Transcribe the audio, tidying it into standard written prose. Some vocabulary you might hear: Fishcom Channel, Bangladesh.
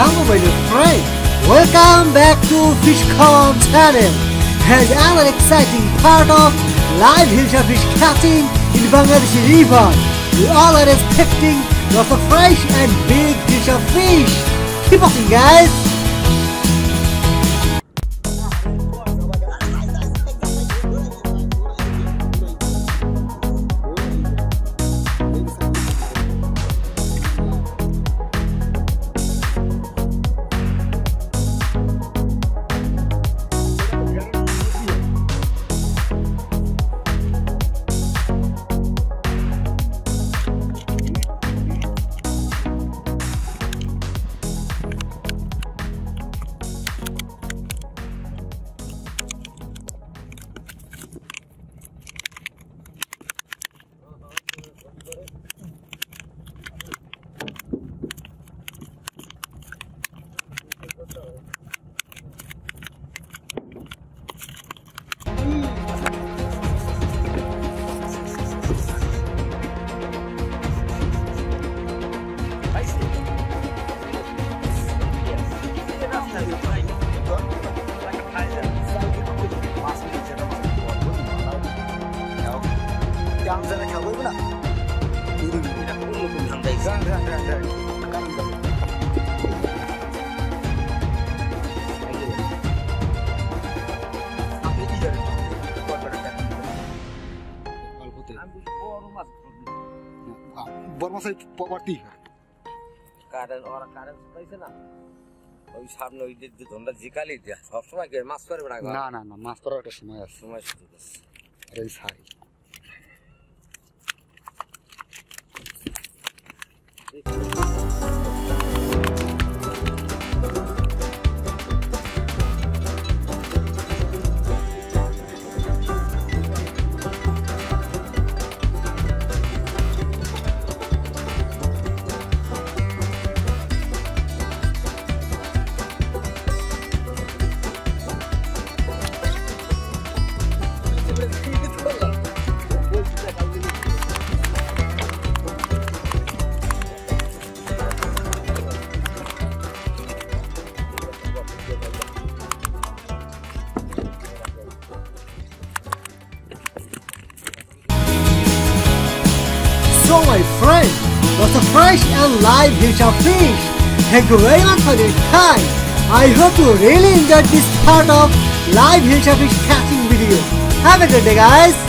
Hello friend, welcome back to Fishcom Channel and our exciting part of live hills fish catching in Bangladesh river. We all are expecting lots of fresh and big dish of fish. Keep watching guys. Bormasa itu poverty. Kadang orang kadang seperti itu na. Kalau isham no ini tu donda jikali dia. Semua ke master berapa? Na master ada semua itu. Reis hari. So my friend, lots of fresh and live dish of fish. Thank you very much for your time. I hope you really enjoyed this part of live dish of fish catching video. Have a good day guys.